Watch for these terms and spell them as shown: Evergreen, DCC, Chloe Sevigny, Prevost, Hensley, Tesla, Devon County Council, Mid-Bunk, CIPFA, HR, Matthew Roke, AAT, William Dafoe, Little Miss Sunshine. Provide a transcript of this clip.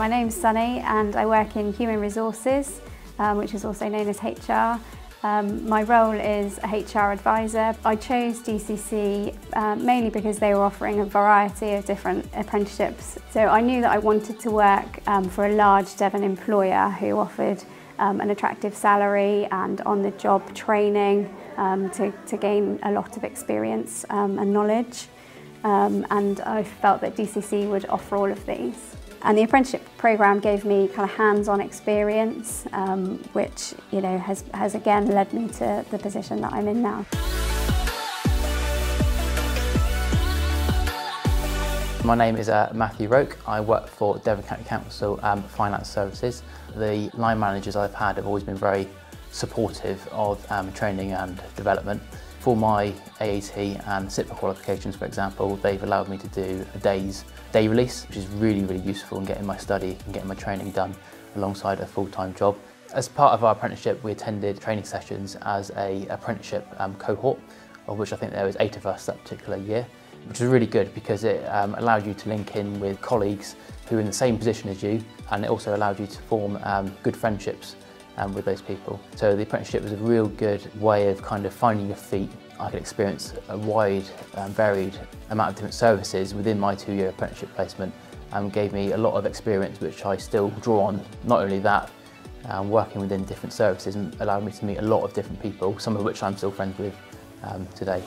My name's Sunny and I work in Human Resources, which is also known as HR. My role is a HR advisor. I chose DCC mainly because they were offering a variety of different apprenticeships. So I knew that I wanted to work for a large Devon employer who offered an attractive salary and on-the-job training to gain a lot of experience and knowledge. And I felt that DCC would offer all of these. And the apprenticeship programme gave me kind of hands-on experience, which, you know, has again led me to the position that I'm in now. My name is Matthew Roke. I work for Devon County Council Finance Services. The line managers I've had have always been very supportive of training and development. For my AAT and CIPFA qualifications, for example, they've allowed me to do a day release, which is really, really useful in getting my study and getting my training done alongside a full-time job. As part of our apprenticeship, we attended training sessions as an apprenticeship cohort, of which I think there was 8 of us that particular year, which was really good because it allowed you to link in with colleagues who are in the same position as you, and it also allowed you to form good friendships with those people. So the apprenticeship was a real good way of kind of finding your feet. I could experience a wide and varied amount of different services within my 2-year apprenticeship placement and gave me a lot of experience which I still draw on. Not only that, working within different services allowed me to meet a lot of different people, some of which I'm still friends with today.